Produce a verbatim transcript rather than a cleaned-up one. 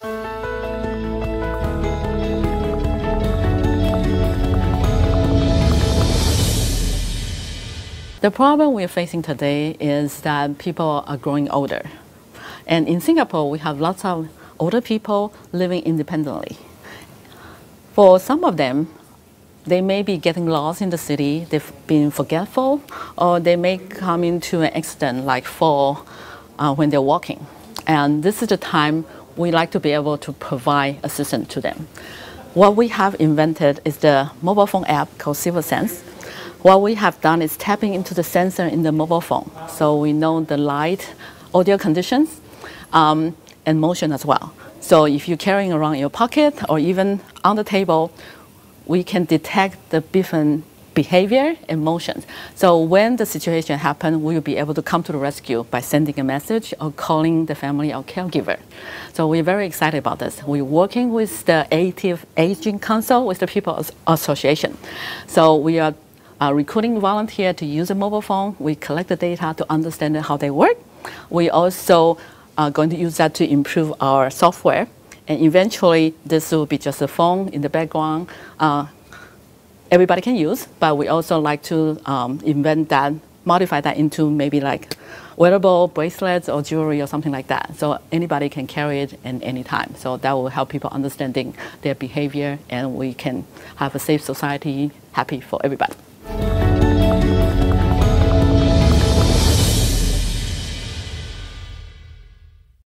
The problem we're facing today is that people are growing older. And in Singapore, we have lots of older people living independently. For some of them, they may be getting lost in the city, they've been forgetful, or they may come into an accident like fall uh, when they're walking. And this is the time we like to be able to provide assistance to them. What we have invented is the mobile phone app called SilverSense. What we have done is tapping into the sensor in the mobile phone, so we know the light, audio conditions, um, and motion as well. So if you're carrying around in your pocket or even on the table, we can detect the different behavior and motions. So when the situation happens, we will be able to come to the rescue by sending a message or calling the family or caregiver. So we're very excited about this. We're working with the Active Aging Council, with the People's Association. So we are Uh, recruiting volunteers to use a mobile phone. We collect the data to understand how they work. We also are going to use that to improve our software. And eventually, this will be just a phone in the background. Uh, everybody can use, but we also like to um, invent that, modify that into maybe like wearable bracelets or jewelry or something like that. So anybody can carry it at any time. So that will help people understanding their behavior, and we can have a safe society, happy for everybody.